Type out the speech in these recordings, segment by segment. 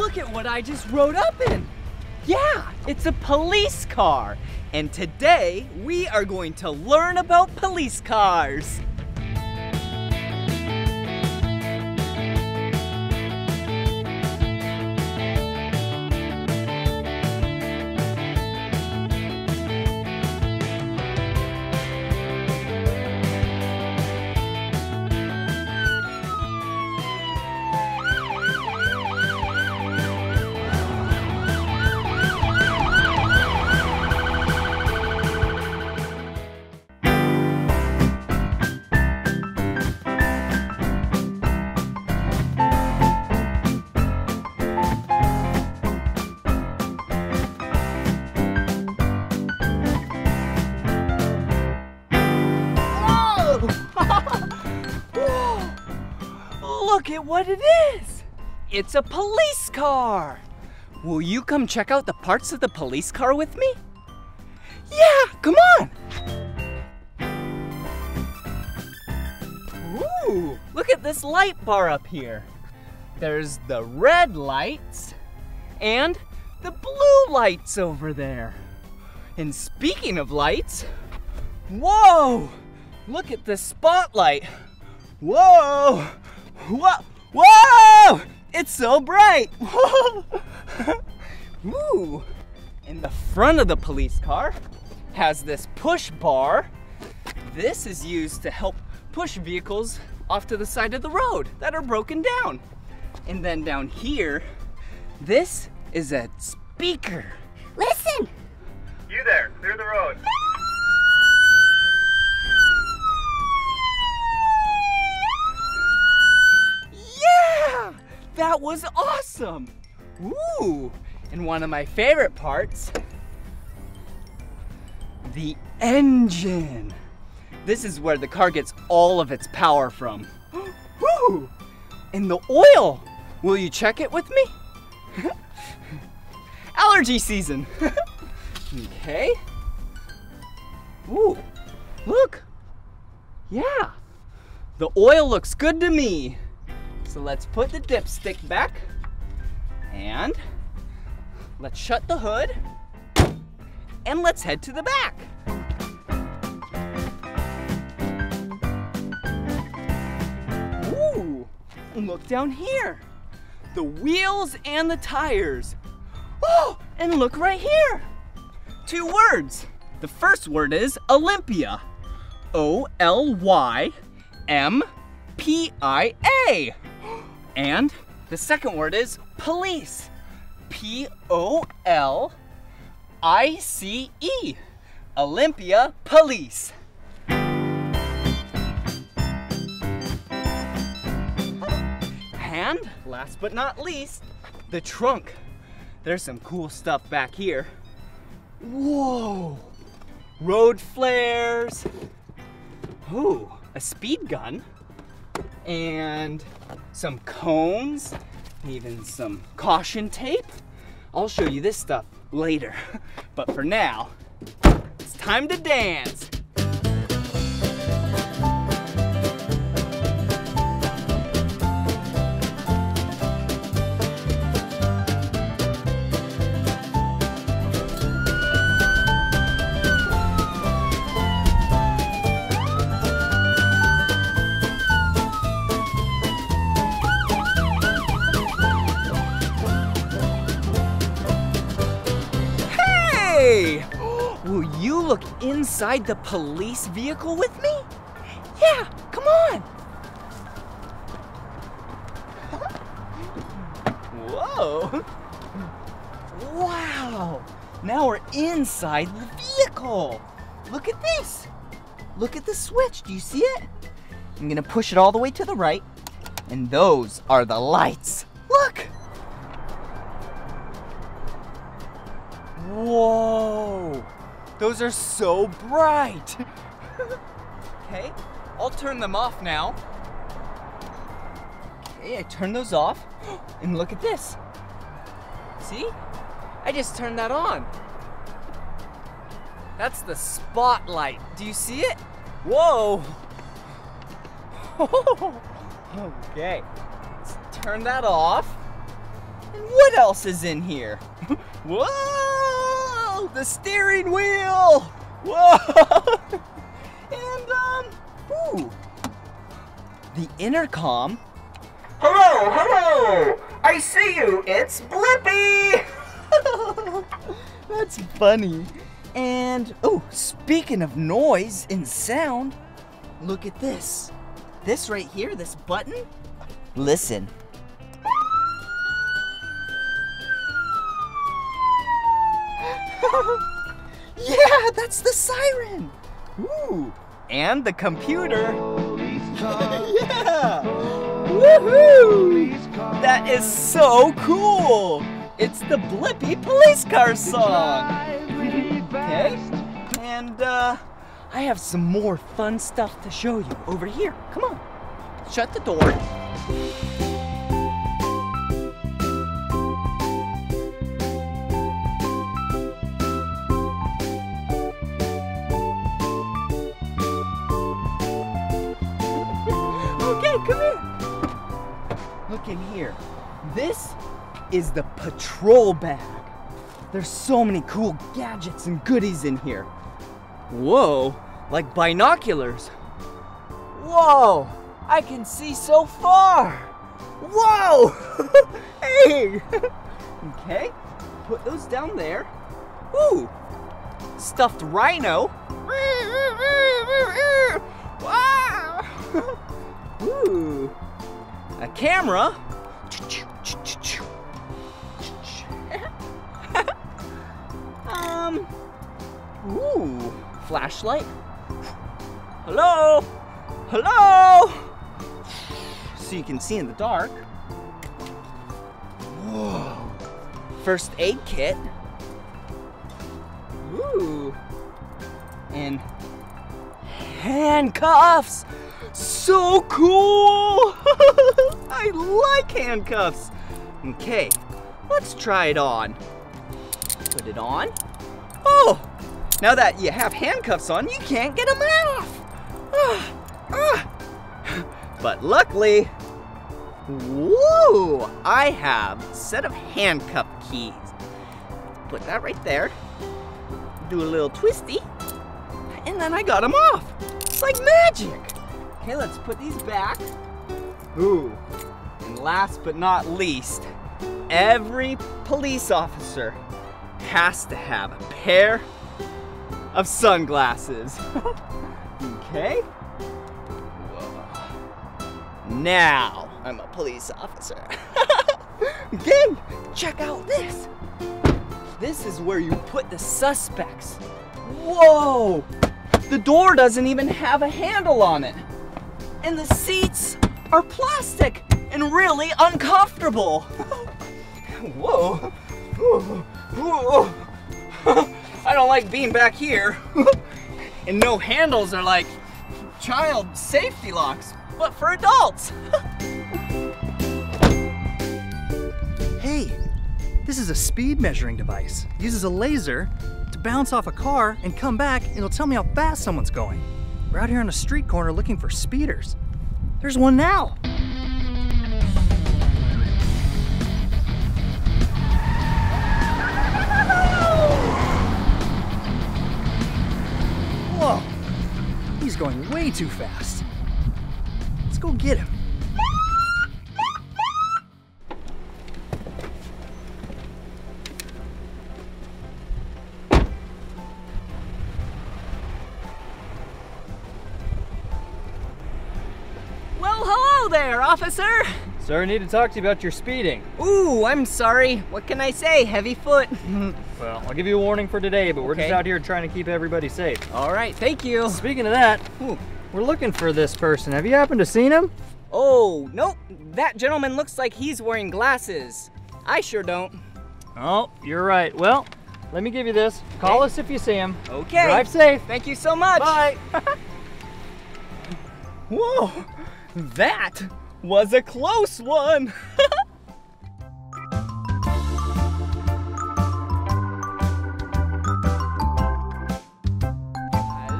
Look at what I just rode up in. Yeah, it's a police car. And today, we are going to learn about police cars. Look at what it is! It's a police car! Will you come check out the parts of the police car with me? Yeah, come on! Ooh, look at this light bar up here. There's the red lights and the blue lights over there. And speaking of lights, whoa! Look at this spotlight. Whoa! Whoa! Whoa! It's so bright! Whoa! Ooh! And the front of the police car has this push bar. This is used to help push vehicles off to the side of the road that are broken down. And then down here, this is a speaker. Listen! You there, clear the road. That was awesome! Ooh! And one of my favorite parts, the engine. This is where the car gets all of its power from. Woo! And the oil! Will you check it with me? Allergy season! Okay. Ooh! Look! Yeah! The oil looks good to me! So let's put the dipstick back and let's shut the hood and let's head to the back. Ooh, and look down here. The wheels and the tires. Oh, and look right here. Two words. The first word is Olympia. O-L-Y-M-P-I-A. And the second word is police. P-O-L-I-C-E. Olympia Police. And last but not least, the trunk. There's some cool stuff back here. Whoa! Road flares. Ooh, a speed gun. And some cones, even some caution tape. I'll show you this stuff later. But for now, it's time to dance. Look inside the police vehicle with me? Yeah, come on! Whoa! Wow! Now we're inside the vehicle! Look at this! Look at the switch, do you see it? I'm gonna push it all the way to the right, and those are the lights! Look! Whoa! Those are so bright. Okay, I'll turn them off now. Okay, I turned those off. And look at this. See? I just turned that on. That's the spotlight. Do you see it? Whoa. Okay, let's turn that off. And what else is in here? Whoa! The steering wheel! Whoa! And, ooh! The intercom. Hello, hello! I see you, it's Blippi! That's funny. And, oh, speaking of noise and sound, look at this. This right here, this button. Listen. Yeah, that's the siren. Ooh, and the computer. Yeah! Woohoo! That is so cool! It's the Blippi police car song! Okay, and I have some more fun stuff to show you over here. Come on, shut the door. Look in here. This is the patrol bag. There's so many cool gadgets and goodies in here. Whoa, like binoculars. Whoa, I can see so far. Whoa, hey. Okay, put those down there. Ooh, stuffed rhino. Wow. Ooh, a camera. Ooh, flashlight. Hello, hello. So you can see in the dark. Whoa. First aid kit. Ooh, and handcuffs. So cool! I like handcuffs. Okay, let's try it on. Put it on. Oh, now that you have handcuffs on, you can't get them off. But luckily, whoa, I have a set of handcuff keys. Put that right there. Do a little twisty, and then I got them off. It's like magic. Okay, let's put these back. Ooh, and last but not least, every police officer has to have a pair of sunglasses. Okay. Whoa. Now I'm a police officer. Okay, check out this. This is where you put the suspects. Whoa, the door doesn't even have a handle on it. And the seats are plastic and really uncomfortable. Whoa. Whoa. I don't like being back here. And no handles are like child safety locks, but for adults. Hey, this is a speed measuring device. It uses a laser to bounce off a car and come back, and it'll tell me how fast someone's going. We're out here on a street corner looking for speeders. There's one now. Whoa, he's going way too fast. Let's go get him. There, officer. Sir, I need to talk to you about your speeding. Ooh, I'm sorry. What can I say? Heavy foot. Well, I'll give you a warning for today, but we're just out here trying to keep everybody safe. All right, thank you. Speaking of that, we're looking for this person. Have you happened to seen him? Oh, nope. That gentleman looks like he's wearing glasses. I sure don't. Oh, you're right. Well, let me give you this. Call us if you see him. Okay. Drive safe. Thank you so much. Bye. Whoa. That was a close one!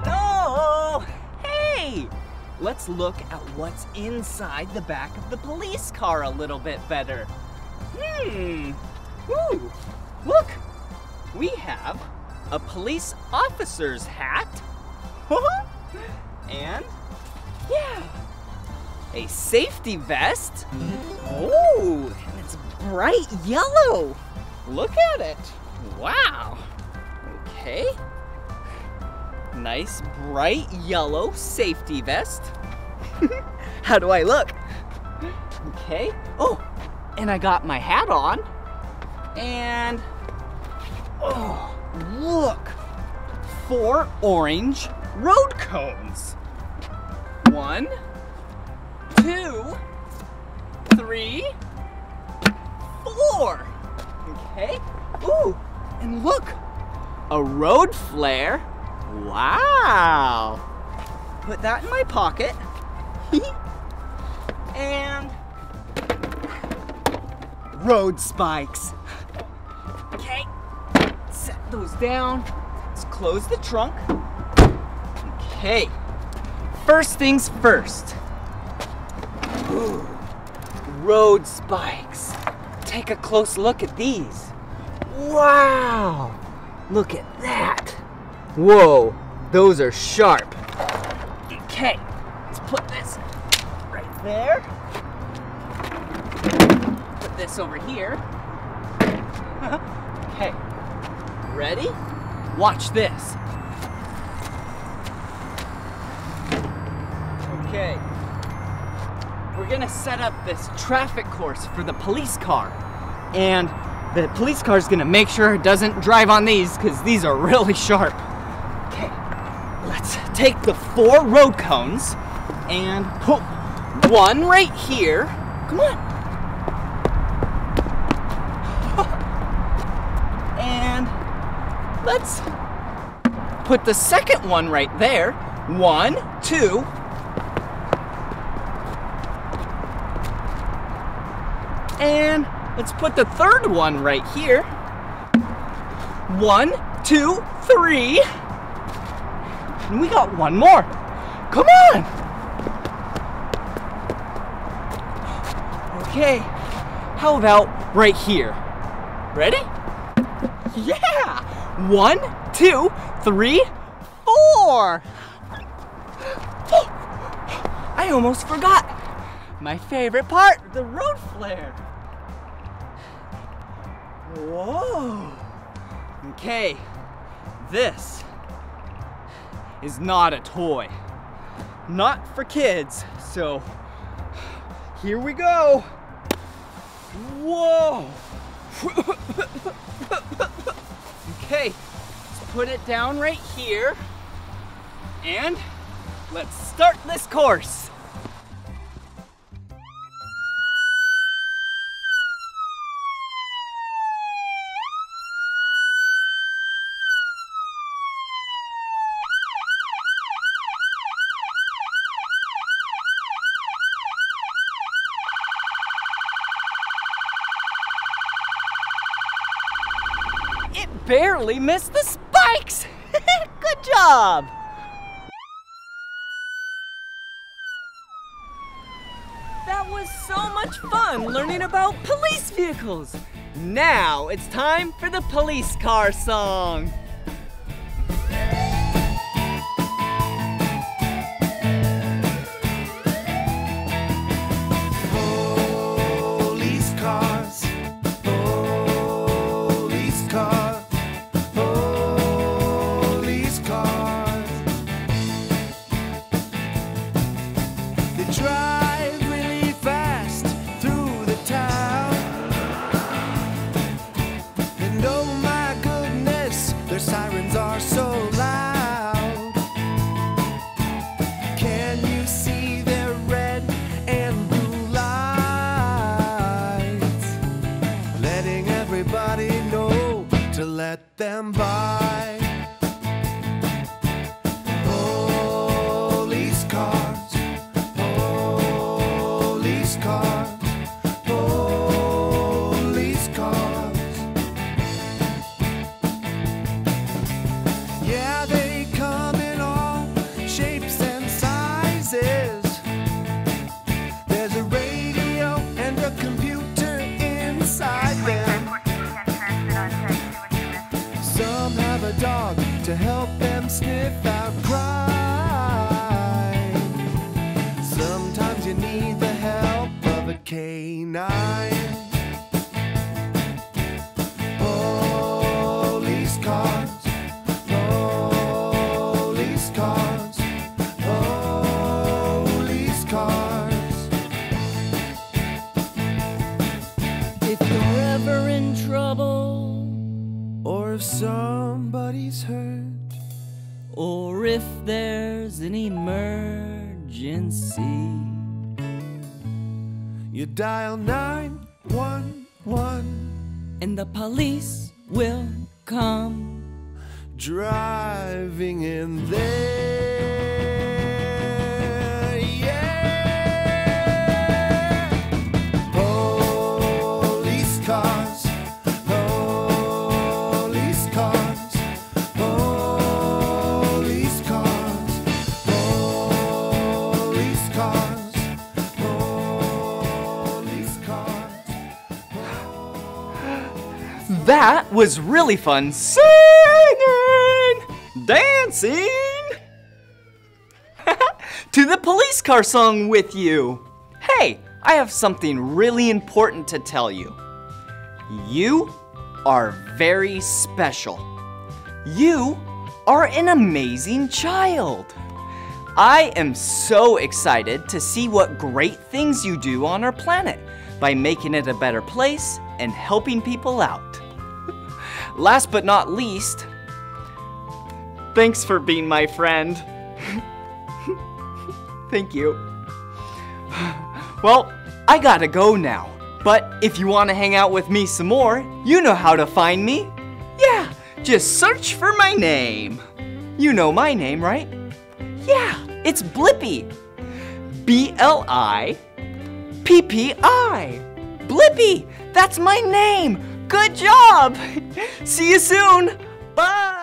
Hello! Hey! Let's look at what's inside the back of the police car a little bit better. Ooh, look! We have a police officer's hat. And, yeah, a safety vest. Oh, and it's bright yellow. Look at it. Wow. Okay. Nice bright yellow safety vest. How do I look? Okay. Oh, and I got my hat on. And, oh, look. 4 orange road cones. 1, 2, 3, 4. Okay. Ooh, and look. A road flare. Wow. Put that in my pocket. And road spikes. Okay, set those down. Let's close the trunk. Okay, first things first. Ooh, road spikes. Take a close look at these. Wow, look at that. Whoa, those are sharp. Okay, let's put this right there. Put this over here. Okay, ready? Watch this. Okay, we're gonna set up this traffic course for the police car. And the police car's gonna make sure it doesn't drive on these because these are really sharp. Okay, let's take the 4 road cones and put 1 right here. Come on. Let's put the second one right there. 1, 2. And let's put the third one right here. 1, 2, 3. And we got 1 more. Come on. Okay, how about right here? Ready? Yeah. 1, 2, 3, 4. Oh, I almost forgot my favorite part, the road flare. Whoa. Okay, this is not a toy. Not for kids, so here we go. Whoa. Okay, let's put it down right here, and let's start this course. Barely missed the spikes. Good job. That was so much fun learning about police vehicles. Now it's time for the police car song. Police cars, Sometimes you need the help of a canine. Police cars, police cars, police cars. If you're ever in trouble, or if somebody's hurt, or if there's an emergency, you dial 911 and the police will come driving in there. Yeah. Police cars, police cars, police cars, police cars, police cars. That was really fun. Singing, dancing to the police car song with you. Hey, I have something really important to tell you. You are very special. You are an amazing child. I am so excited to see what great things you do on our planet by making it a better place and helping people out. Last but not least, thanks for being my friend. Thank you. Well, I gotta go now. But if you want to hang out with me some more, you know how to find me. Yeah, just search for my name. You know my name, right? Yeah, it's Blippi. B-L-I-P-P-I. Blippi, that's my name. Good job! See you soon! Bye!